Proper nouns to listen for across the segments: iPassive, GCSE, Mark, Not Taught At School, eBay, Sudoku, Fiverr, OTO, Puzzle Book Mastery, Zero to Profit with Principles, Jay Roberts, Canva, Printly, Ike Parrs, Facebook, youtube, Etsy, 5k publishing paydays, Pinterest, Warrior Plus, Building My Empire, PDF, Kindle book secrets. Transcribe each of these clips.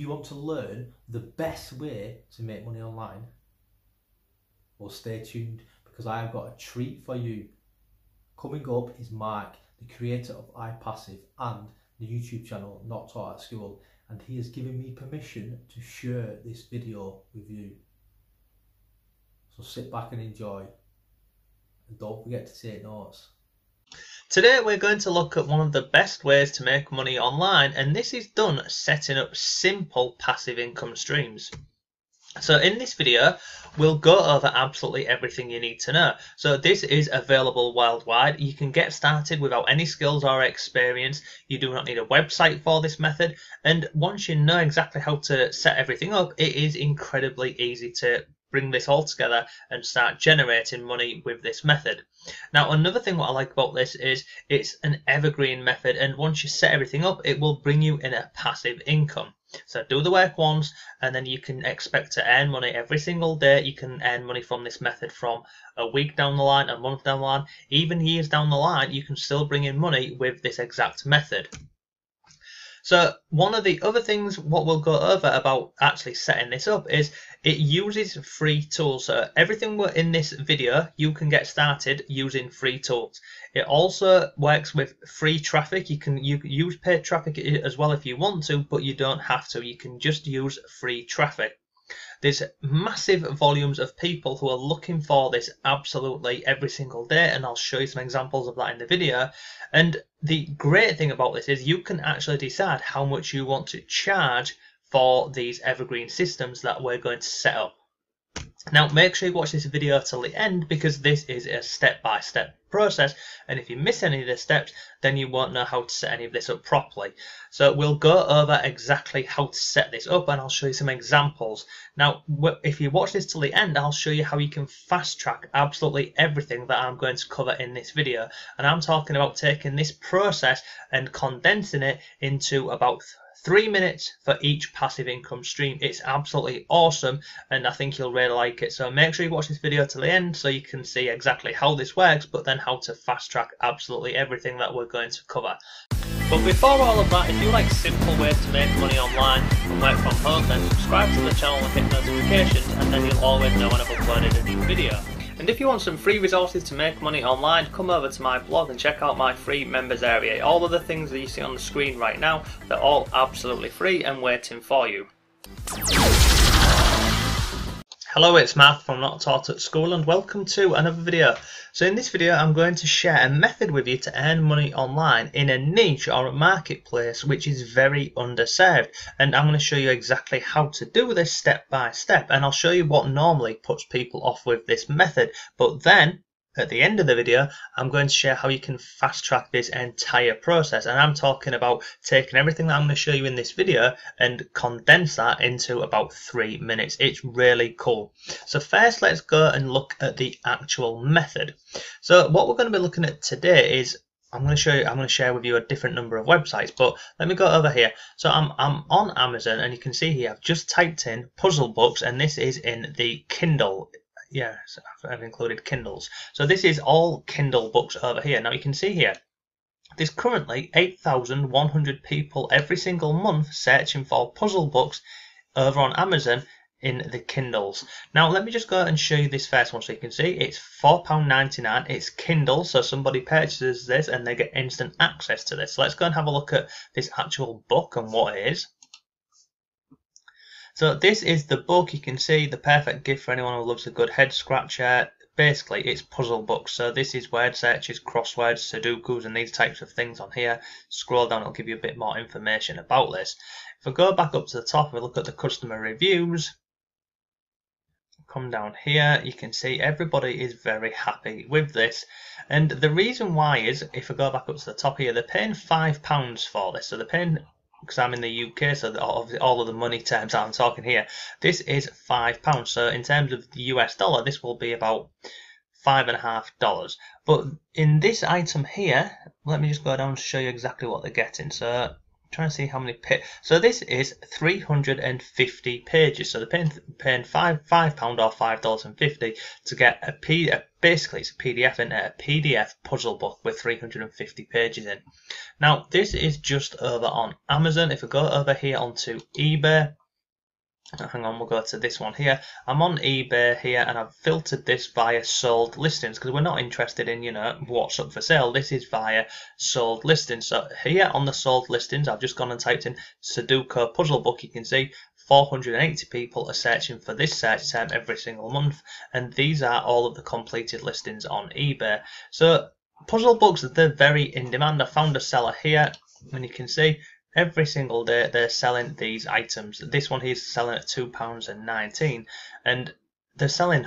Do you want to learn the best way to make money online? Well, stay tuned, because I have got a treat for you. Coming up is Mark, the creator of iPassive and the YouTube channel Not Taught at School, and he has given me permission to share this video with you. So sit back and enjoy, and don't forget to take notes. Today we're going to look at one of the best ways to make money online, and this is done setting up simple passive income streams. So in this video we'll go over absolutely everything you need to know. So this is available worldwide. You can get started without any skills or experience. You do not need a website for this method, and once you know exactly how to set everything up, it is incredibly easy to bring this all together and start generating money with this method. Now, another thing what I like about this is it's an evergreen method, and once you set everything up, it will bring you in a passive income. So do the work once, and then you can expect to earn money every single day. You can earn money from this method from a week down the line, a month down the line, even years down the line. You can still bring in money with this exact method. So one of the other things what we'll go over about actually setting this up is it uses free tools. So everything in this video, you can get started using free tools. It also works with free traffic. You can use paid traffic as well if you want to, but you don't have to. You can just use free traffic. There's massive volumes of people who are looking for this absolutely every single day, and I'll show you some examples of that in the video. And the great thing about this is you can actually decide how much you want to charge for these evergreen systems that we're going to set up. Now make sure you watch this video till the end, because this is a step-by-step process, and if you miss any of the steps then you won't know how to set any of this up properly. So we'll go over exactly how to set this up, and I'll show you some examples. Now if you watch this till the end, I'll show you how you can fast track absolutely everything that I'm going to cover in this video, and I'm talking about taking this process and condensing it into about 3 minutes for each passive income stream. It's absolutely awesome, and I think you'll really like it. So make sure you watch this video till the end so you can see exactly how this works, but then how to fast track absolutely everything that we're going to cover. But before all of that, if you like simple ways to make money online and work from home, then subscribe to the channel and hit notifications, and then you'll always know when I've uploaded a new video. And if you want some free resources to make money online, come over to my blog and check out my free members area. All of the things that you see on the screen right now, they're all absolutely free and waiting for you. Hello, it's Mark from Not Taught at School, and welcome to another video. So in this video I'm going to share a method with you to earn money online in a niche or a marketplace which is very underserved, and I'm going to show you exactly how to do this step by step, and I'll show you what normally puts people off with this method. But then at the end of the video I'm going to share how you can fast track this entire process, and I'm talking about taking everything that I'm going to show you in this video and condense that into about 3 minutes. It's really cool. So first let's go and look at the actual method. So what we're going to be looking at today is I'm going to share with you a different number of websites, but let me go over here. So I'm on Amazon, and you can see here I've just typed in puzzle books, and this is in the Kindle. Yeah, so I've included Kindles. So this is all Kindle books over here. Now you can see here, there's currently 8,100 people every single month searching for puzzle books over on Amazon in the Kindles. Now let me just go and show you this first one so you can see. It's £4.99. It's Kindle, so somebody purchases this and they get instant access to this. So let's go and have a look at this actual book and what it is. So this is the book. You can see the perfect gift for anyone who loves a good head scratcher. Basically it's puzzle books, so this is word searches, crosswords, sudokus and these types of things on here. Scroll down, it'll give you a bit more information about this. If I go back up to the top, we look at the customer reviews, come down here, you can see everybody is very happy with this. And the reason why is, if I go back up to the top here, they're paying £5 for this. So they're paying, because I'm in the UK, so all of the money terms that I'm talking here, this is £5. So in terms of the US dollar, this will be about $5.50. But in this item here, let me just go down to show you exactly what they're getting. So trying to see how many pages. So this is 350 pages. So they're paying £5 or $5.50 to get a basically it's a PDF in it, a PDF puzzle book with 350 pages in. Now this is just over on Amazon. If we go over here onto eBay, hang on, we'll go to this one here. I'm on eBay here, and I've filtered this via sold listings because we're not interested in, you know, what's up for sale. This is via sold listings. So here on the sold listings, I've just gone and typed in Sudoku puzzle book. You can see 480 people are searching for this search term every single month, and these are all of the completed listings on eBay. So puzzle books, they're very in demand. I found a seller here, and you can see every single day they're selling these items. This one here is selling at £2.19, and they're selling,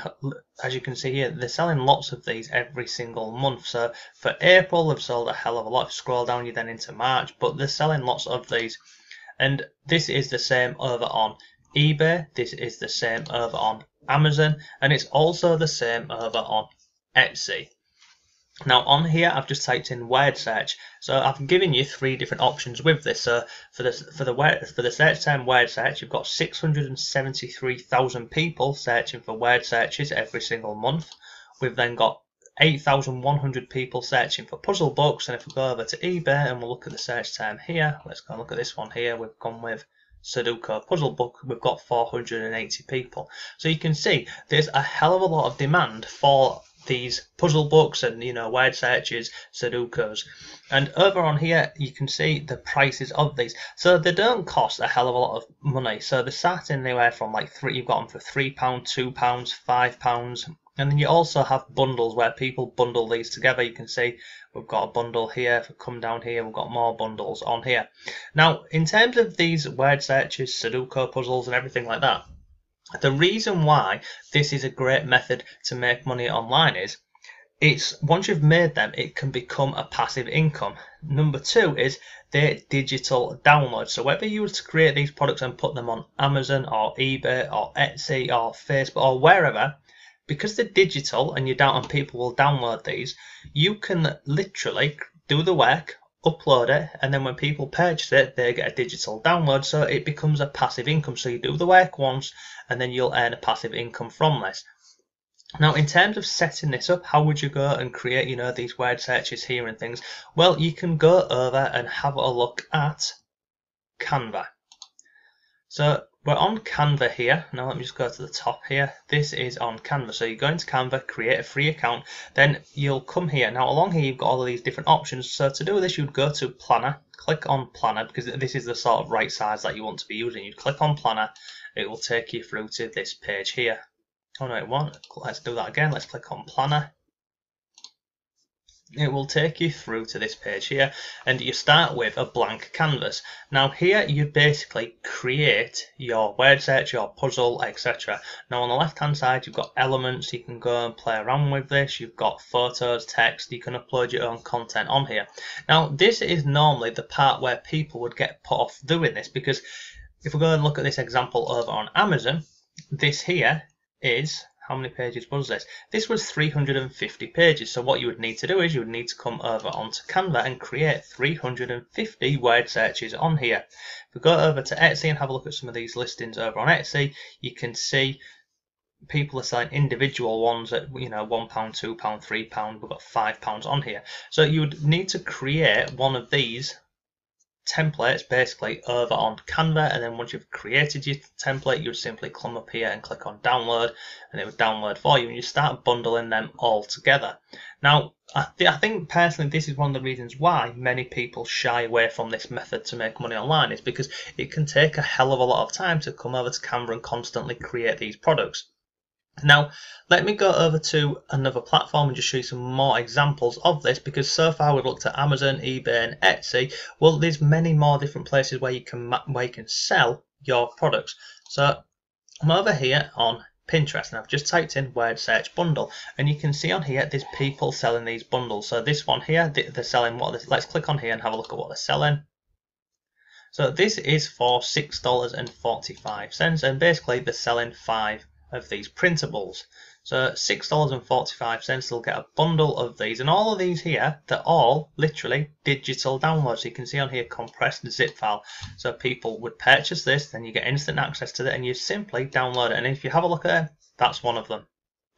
as you can see here, they're selling lots of these every single month. So for April they've sold a hell of a lot. Scroll down you then into March, but they're selling lots of these, and this is the same over on eBay, this is the same over on Amazon, and it's also the same over on Etsy. Now on here I've just typed in word search, so I've given you three different options with this. So for the search term word search, you've got 673,000 people searching for word searches every single month. We've then got 8,100 people searching for puzzle books, and if we go over to eBay and we'll look at the search term here, let's go and look at this one here. We've gone with Sudoku puzzle book, we've got 480 people. So you can see there's a hell of a lot of demand for these puzzle books and, you know, word searches, Sudokus. And over on here you can see the prices of these. So they don't cost a hell of a lot of money. So they're sat anywhere from like three, you've got them for £3, £2, £5, and then you also have bundles where people bundle these together. You can see we've got a bundle here. If we come down here, we've got more bundles on here. Now in terms of these word searches, Sudoku puzzles and everything like that, the reason why this is a great method to make money online is, it's once you've made them, it can become a passive income. Number two is their digital download. So whether you were to create these products and put them on Amazon or eBay or Etsy or Facebook or wherever, because they're digital and people will download these, you can literally do the work, upload it, and then when people purchase it, they get a digital download, so it becomes a passive income. So you do the work once, and then you'll earn a passive income from this. Now in terms of setting this up, how would you go and create, you know, these word searches here and things? Well, you can go over and have a look at Canva. So we're on Canva here. Now let me just go to the top here. This is on Canva. So you go into Canva, create a free account, then you'll come here. Now along here you've got all of these different options. So to do this, you'd go to Planner, click on Planner, because this is the sort of right size that you want to be using. You click on Planner, it will take you through to this page here. Oh no, it won't. Let's do that again. Let's click on Planner. It will take you through to this page here, and you start with a blank canvas. Now here you basically create your word search, your puzzle, etc. Now on the left hand side you've got elements. You can go and play around with this. You've got photos, text, you can upload your own content on here. Now this is normally the part where people would get put off doing this, because if we go and look at this example over on Amazon, this here is, how many pages was this? This was 350 pages. So what you would need to do is you would need to come over onto Canva and create 350 word searches on here. If we go over to Etsy and have a look at some of these listings over on Etsy, you can see people are selling individual ones at, you know, £1, £2, £3. We've got £5 on here. So you would need to create one of these templates basically over on Canva, and then once you've created your template, you would simply come up here and click on download, and it would download for you, and you start bundling them all together. Now I think personally this is one of the reasons why many people shy away from this method to make money online, is because it can take a hell of a lot of time to come over to Canva and constantly create these products. Now let me go over to another platform and just show you some more examples of this, because so far we've looked at Amazon, eBay and Etsy. Well, there's many more different places where you can sell your products. So I'm over here on Pinterest, and I've just typed in word search bundle, and you can see on here there's people selling these bundles. So this one here, they're selling let's click on here and have a look at what they're selling. So this is for $6.45, and basically they're selling 5 of these printables. So $6.45, they'll get a bundle of these. And all of these here, they're all literally digital downloads. You can see on here, compressed zip file. So people would purchase this, then you get instant access to it, and you simply download it. And if you have a look at it, that's one of them.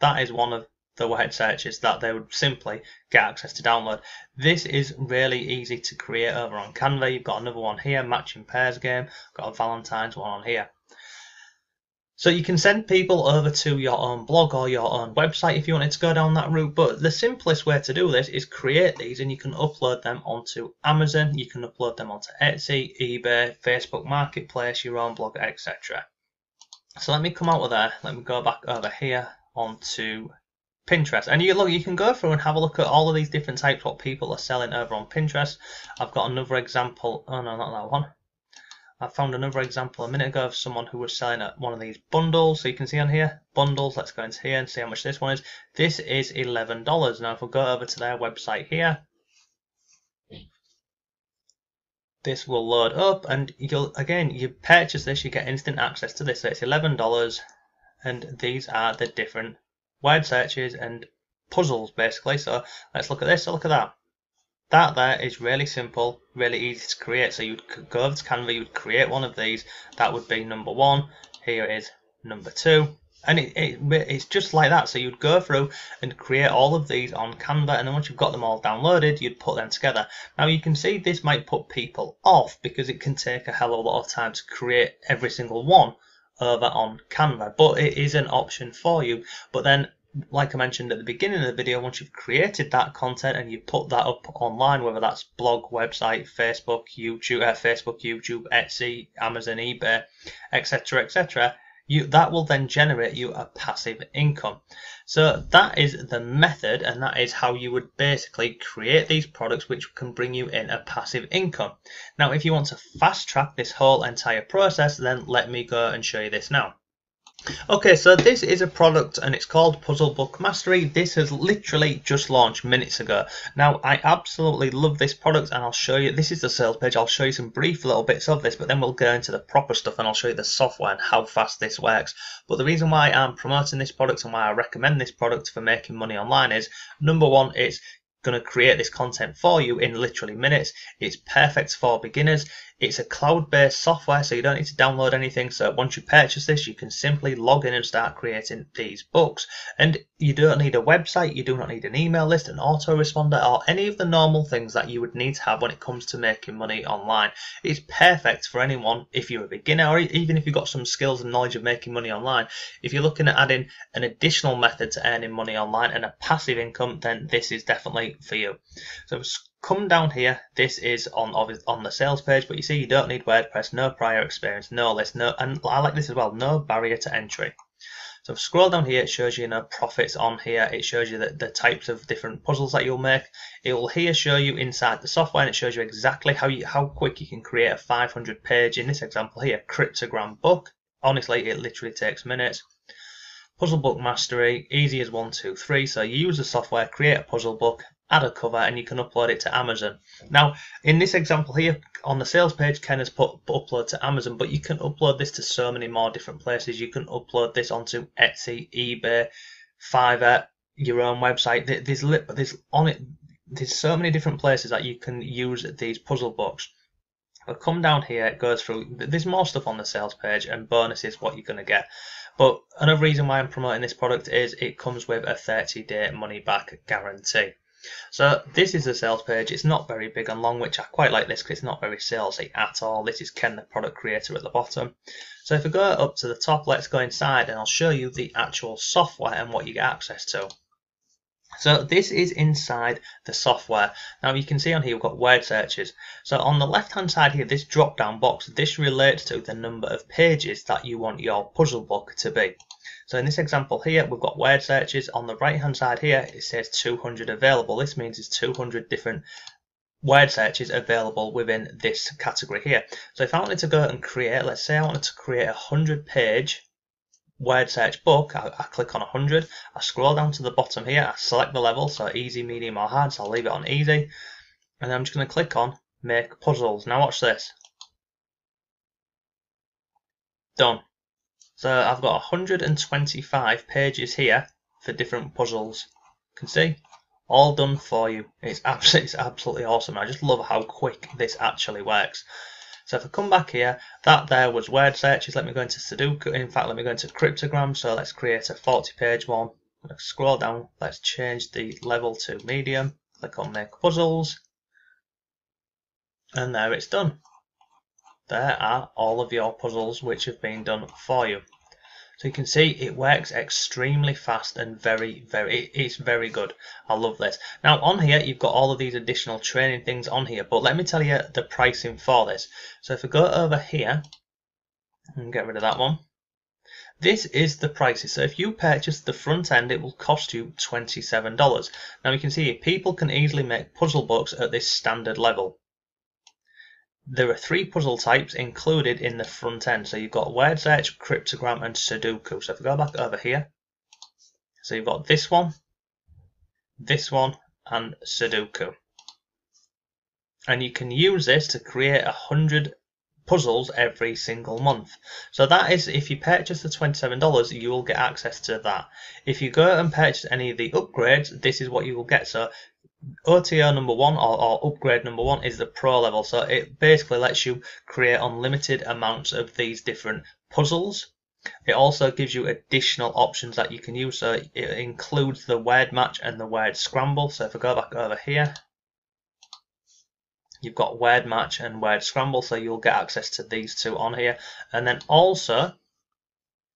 That is one of the word searches that they would simply get access to download. This is really easy to create over on Canva. You've got another one here, matching pairs game. Got a Valentine's one on here. So you can send people over to your own blog or your own website if you wanted to go down that route, but the simplest way to do this is create these, and you can upload them onto Amazon, you can upload them onto Etsy, eBay, Facebook Marketplace, your own blog, etc. So let me come out of there, let me go back over here onto Pinterest, and you can go through and have a look at all of these different types what people are selling over on Pinterest. I've got another example, oh no, not that one. I found another example a minute ago of someone who was selling one of these bundles. So you can see on here, bundles. Let's go into here and see how much this one is. This is $11. Now if we go over to their website here, this will load up, and you'll, again, you purchase this, you get instant access to this. So it's $11, and these are the different word searches and puzzles basically. So let's look at this. So look at that. That there is really simple, really easy to create. So you would go over to Canva, you would create one of these. That would be number one. Here is number two. And it's just like that. So you'd go through and create all of these on Canva. And then once you've got them all downloaded, you'd put them together. Now you can see this might put people off because it can take a hell of a lot of time to create every single one over on Canva. But it is an option for you. But then, like I mentioned at the beginning of the video, once you've created that content and you put that up online, whether that's blog, website, Facebook, YouTube, Etsy, Amazon, eBay, etc., that will then generate you a passive income. So that is the method, and that is how you would basically create these products which can bring you in a passive income. Now if you want to fast track this whole entire process, then let me go and show you this now. Okay, so this is a product and it's called Puzzle Book Mastery. This has literally just launched minutes ago. Now, I absolutely love this product, and I'll show you. This is the sales page. I'll show you some brief little bits of this, but then we'll go into the proper stuff and I'll show you the software and how fast this works. But the reason why I'm promoting this product and why I recommend this product for making money online is, number one, it's going to create this content for you in literally minutes. It's perfect for beginners. It's a cloud-based software, so you don't need to download anything. So once you purchase this, you can simply log in and start creating these books. And you don't need a website, you do not need an email list, an autoresponder, or any of the normal things that you would need to have when it comes to making money online. It's perfect for anyone, if you're a beginner, or even if you've got some skills and knowledge of making money online. If you're looking at adding an additional method to earning money online and a passive income, then this is definitely for you. So come down here, this is on the sales page, but you see you don't need WordPress, no prior experience, no list, and I like this as well, no barrier to entry. So scroll down here, it shows you, profits on here, it shows you the types of different puzzles that you'll make. It will here show you inside the software, and it shows you exactly how quick you can create a 500 page, in this example here, cryptogram book. Honestly, it literally takes minutes. Puzzle Book Mastery, easy as 1, 2, 3. So you use the software, create a puzzle book, add a cover, and you can upload it to Amazon. Now in this example here on the sales page, Ken has put upload to Amazon, but you can upload this to so many more different places. You can upload this onto Etsy, eBay, Fiverr, your own website. There's so many different places that you can use these puzzle books. But come down here, it goes through, there's more stuff on the sales page and bonuses what you're going to get. But another reason why I'm promoting this product is it comes with a 30-day money back guarantee. So this is the sales page. It's not very big and long, which I quite like this because it's not very salesy at all. This is Ken, the product creator, at the bottom. So if we go up to the top, let's go inside and I'll show you the actual software and what you get access to. So this is inside the software. Now you can see on here we've got word searches. So on the left hand side here, this drop down box, this relates to the number of pages that you want your puzzle book to be. So in this example here, we've got word searches. On the right hand side here, it says 200 available. This means it's 200 different word searches available within this category here. So if I wanted to go and create, let's say I wanted to create a 100 page word search book, I click on 100, I scroll down to the bottom here, I select the level, so easy, medium or hard, so I'll leave it on easy, and I'm just going to click on make puzzles. Now watch this. Done. So I've got 125 pages here for different puzzles. You can see, all done for you. It's absolutely awesome. I just love how quick this actually works. So if I come back here, that there was word searches. Let me go into Sudoku. In fact, let me go into cryptogram. So let's create a 40-page one. Let's scroll down. Let's change the level to medium. Click on make puzzles. And there it's done. There are all of your puzzles which have been done for you. So you can see it works extremely fast and it's very good. I love this. Now on here you've got all of these additional training things on here, but let me tell you the pricing for this. So if I go over here and get rid of that one, this is the prices. So if you purchase the front end, it will cost you $27. Now you can see here, people can easily make puzzle books at this standard level. There are 3 puzzle types included in the front end. So you've got word search, cryptogram and Sudoku. So if we go back over here, so you've got this one and Sudoku. And you can use this to create 100 puzzles every single month. So that is, if you purchase the $27, you will get access to that. If you go and purchase any of the upgrades, this is what you will get. So OTO number 1 or upgrade number 1 is the pro level, so it basically lets you create unlimited amounts of these different puzzles. It also gives you additional options that you can use, so it includes the word match and the word scramble. So if I go back over here, you've got word match and word scramble, so you'll get access to these 2 on here. And then also,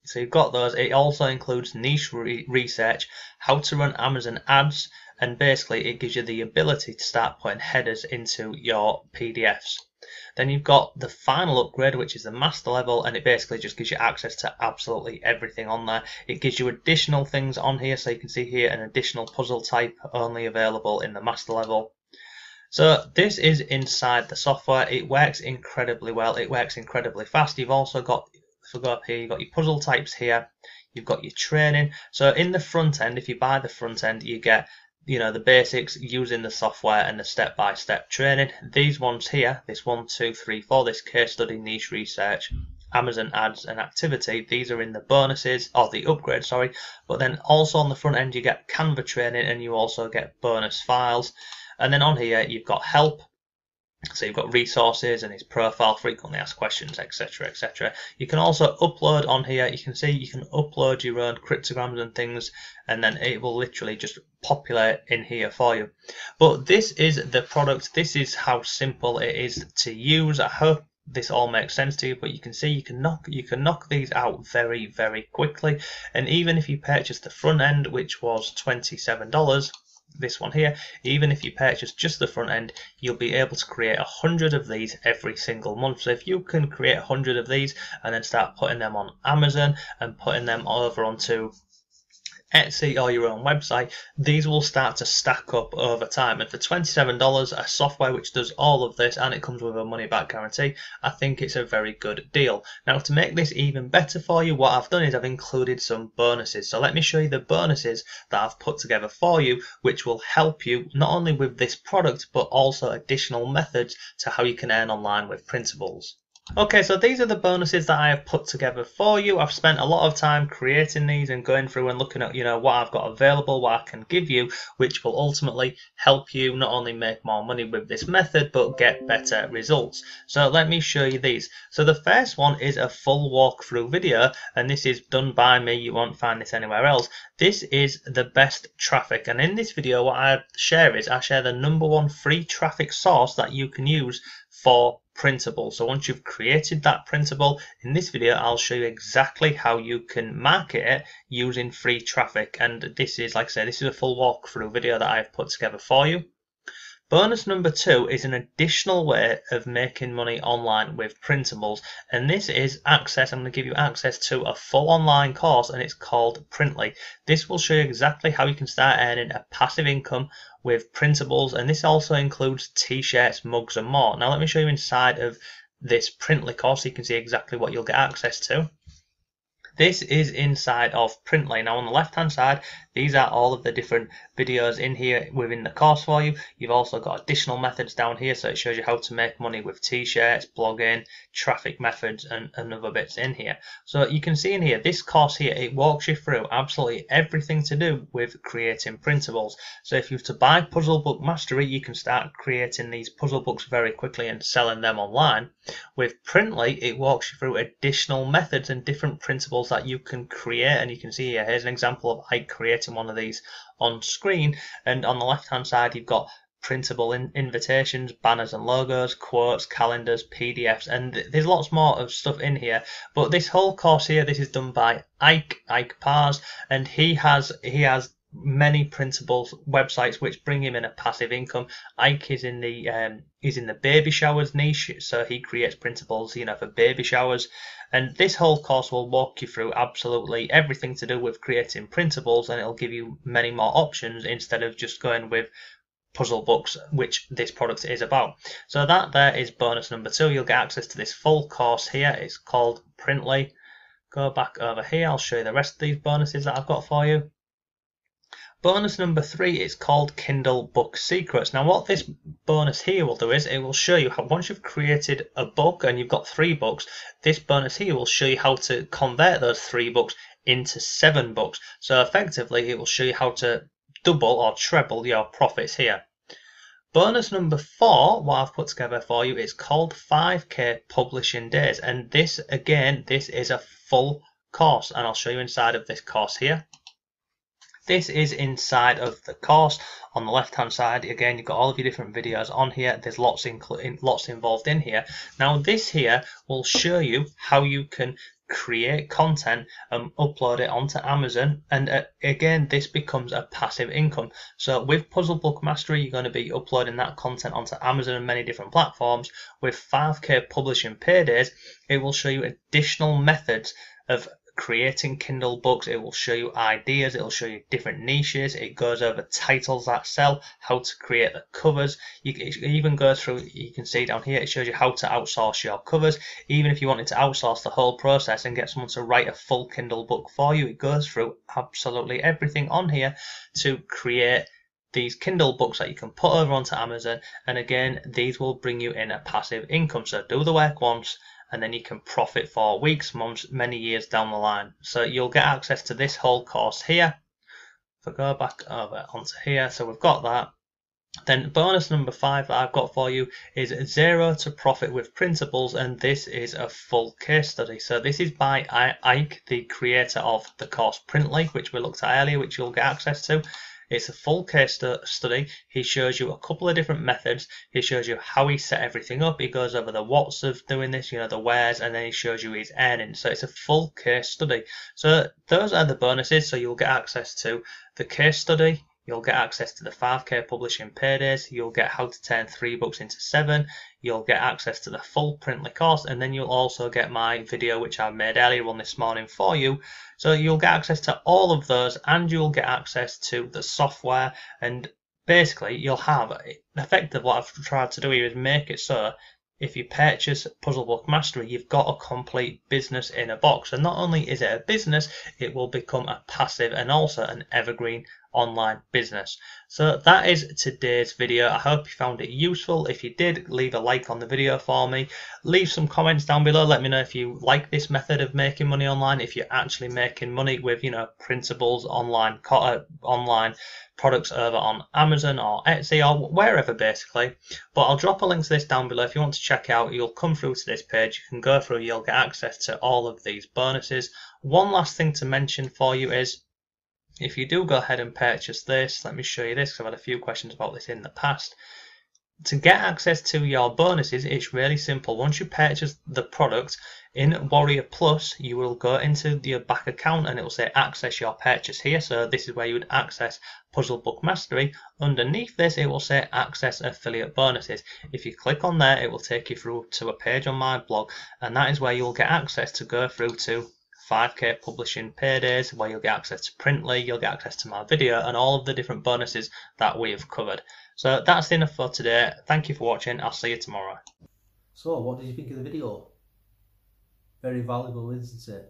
so you've got those, it also includes niche research, how to run Amazon ads, and basically it gives you the ability to start putting headers into your PDFs. Then you've got the final upgrade, which is the master level, and it basically just gives you access to absolutely everything on there. It gives you additional things on here, so you can see here an additional puzzle type only available in the master level. So this is inside the software. It works incredibly well. It works incredibly fast. You've also got, if we go up here, you've got your puzzle types here. You've got your training. So in the front end, if you buy the front end, you get, you know, the basics using the software and the step-by-step training. These ones here, this 1, 2, 3, 4, this case study, niche research, Amazon ads and activity, these are in the bonuses, or the upgrade, sorry. But then also on the front end you get Canva training, and you also get bonus files. And then on here you've got help, so you've got resources and his profile, frequently asked questions, etc, etc. You can also upload on here, you can see you can upload your own cryptograms and things, and then it will literally just populate in here for you. But this is the product, this is how simple it is to use. I hope this all makes sense to you, but you can see you can knock these out very, very quickly. And even if you purchase the front end, which was $27, this one here, even if you purchase just the front end, you'll be able to create 100 of these every single month. So if you can create 100 of these and then start putting them on Amazon and putting them over onto Etsy or your own website, these will start to stack up over time. And for $27, a software which does all of this, and it comes with a money back guarantee, I think it's a very good deal. Now to make this even better for you, what I've done is I've included some bonuses. So let me show you the bonuses that I've put together for you, which will help you not only with this product, but also additional methods to how you can earn online with Principles. Okay, so these are the bonuses that I have put together for you. I've spent a lot of time creating these and going through and looking at, you know, what I've got available, what I can give you, which will ultimately help you not only make more money with this method, but get better results. So let me show you these. So the first one is a full walkthrough video, and this is done by me. You won't find this anywhere else. This is the best traffic. And in this video, what I share is I share the #1 free traffic source that you can use for Printable. So once you've created that printable, in this video I'll show you exactly how you can market it using free traffic. And this is, like I said, this is a full walkthrough video that I've put together for you. Bonus #2 is an additional way of making money online with Printables, and this is access. I'm going to give you access to a full online course, and it's called Printly. This will show you exactly how you can start earning a passive income with Printables, and this also includes t-shirts, mugs and more. Now let me show you inside of this Printly course so you can see exactly what you'll get access to. This is inside of Printly. Now on the left hand side, These are all of the different videos in here within the course for you. You've also got additional methods down here, so it shows you how to make money with t-shirts, blogging, traffic methods, and other bits in here. So you can see in here, this course here, it walks you through absolutely everything to do with creating printables. So if you've to buy Puzzle Book Mastery, you can start creating these puzzle books very quickly and selling them online. With Printly, it walks you through additional methods and different printables that you can create, and you can see here, here's an example of Ike creating one of these on screen, and on the left hand side you've got printable invitations, banners and logos, quotes, calendars, PDFs, and there's lots more of stuff in here. But this whole course here, this is done by Ike Parrs, and he has many printable websites which bring him in a passive income. Ike is in the baby showers niche, so he creates printables, you know, for baby showers. And this whole course will walk you through absolutely everything to do with creating printables, and it'll give you many more options instead of just going with puzzle books, which this product is about. So that there is bonus number 2. You'll get access to this full course here. It's called Printly. Go back over here. I'll show you the rest of these bonuses that I've got for you. Bonus number 3 is called Kindle Book Secrets. Now what this bonus here will do is it will show you how, once you've created a book and you've got 3 books, this bonus here will show you how to convert those 3 books into 7 books. So effectively it will show you how to double or treble your profits here. Bonus number 4, what I've put together for you, is called 5k publishing days, and this again, this is a full course, and I'll show you inside of this course here. This is inside of the course. On the left hand side, again, you've got all of your different videos on here. There's lots involved in here. Now this here will show you how you can create content and upload it onto Amazon, and again, this becomes a passive income. So with Puzzle Book Mastery, you're going to be uploading that content onto Amazon and many different platforms. With 5k publishing paydays, it will show you additional methods of creating Kindle books. It will show you ideas, it will show you different niches, it goes over titles that sell, how to create the covers. It even goes through, you can see down here, it shows you how to outsource your covers. Even if you wanted to outsource the whole process and get someone to write a full Kindle book for you, it goes through absolutely everything on here to create these Kindle books that you can put over onto Amazon. And again, these will bring you in a passive income. So do the work once, and then you can profit for weeks, months, many years down the line. So you'll get access to this whole course here. If I go back over onto here, so we've got that. Then bonus number 5 that I've got for you is Zero to Profit with Principles, and this is a full case study. So this is by Ike, the creator of the course Printly, which we looked at earlier, which you'll get access to. It's a full case study. He shows you a couple of different methods. He shows you how he set everything up. He goes over the what's of doing this, you know, the where's, and then he shows you his earnings. So it's a full case study. So those are the bonuses. So you'll get access to the case study. You'll get access to the 5k publishing paydays. You'll get how to turn 3 books into 7. You'll get access to the full Printly course, and then you'll also get my video which I made earlier on this morning for you. So you'll get access to all of those, and you'll get access to the software, and basically you'll have effectively what I've tried to do here is make it so if you purchase Puzzle Book Mastery, you've got a complete business in a box. And not only is it a business, it will become a passive and also an evergreen online business. So that is today's video. I hope you found it useful. If you did, leave a like on the video for me. Leave some comments down below. Let me know if you like this method of making money online, if you're actually making money with, you know, printables, online products over on Amazon or Etsy or wherever basically. But I'll drop a link to this down below. If you want to check out, you'll come through to this page, you can go through, you'll get access to all of these bonuses. One last thing to mention for you is, if you do go ahead and purchase this, let me show you this because I've had a few questions about this in the past. To get access to your bonuses, it's really simple. Once you purchase the product in Warrior Plus, you will go into your back account and it will say access your purchase here. So this is where you would access Puzzle Book Mastery. Underneath this, it will say access affiliate bonuses. If you click on there, it will take you through to a page on my blog, and that is where you'll get access to go through to 5k publishing paydays, where you'll get access to Printly, you'll get access to my video and all of the different bonuses that we have covered. So that's enough for today. Thank you for watching. I'll see you tomorrow. So what did you think of the video? Very valuable, isn't it?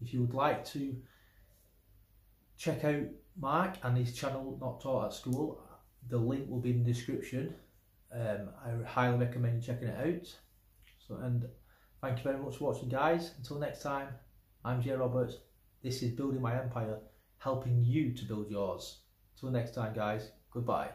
If you would like to check out Mark and his channel, Not Taught at School. The link will be in the description. I highly recommend checking it out. So, and thank you very much for watching, guys. Until next time, I'm Jay Roberts. This is Building My Empire, helping you to build yours. Till next time, guys. Goodbye.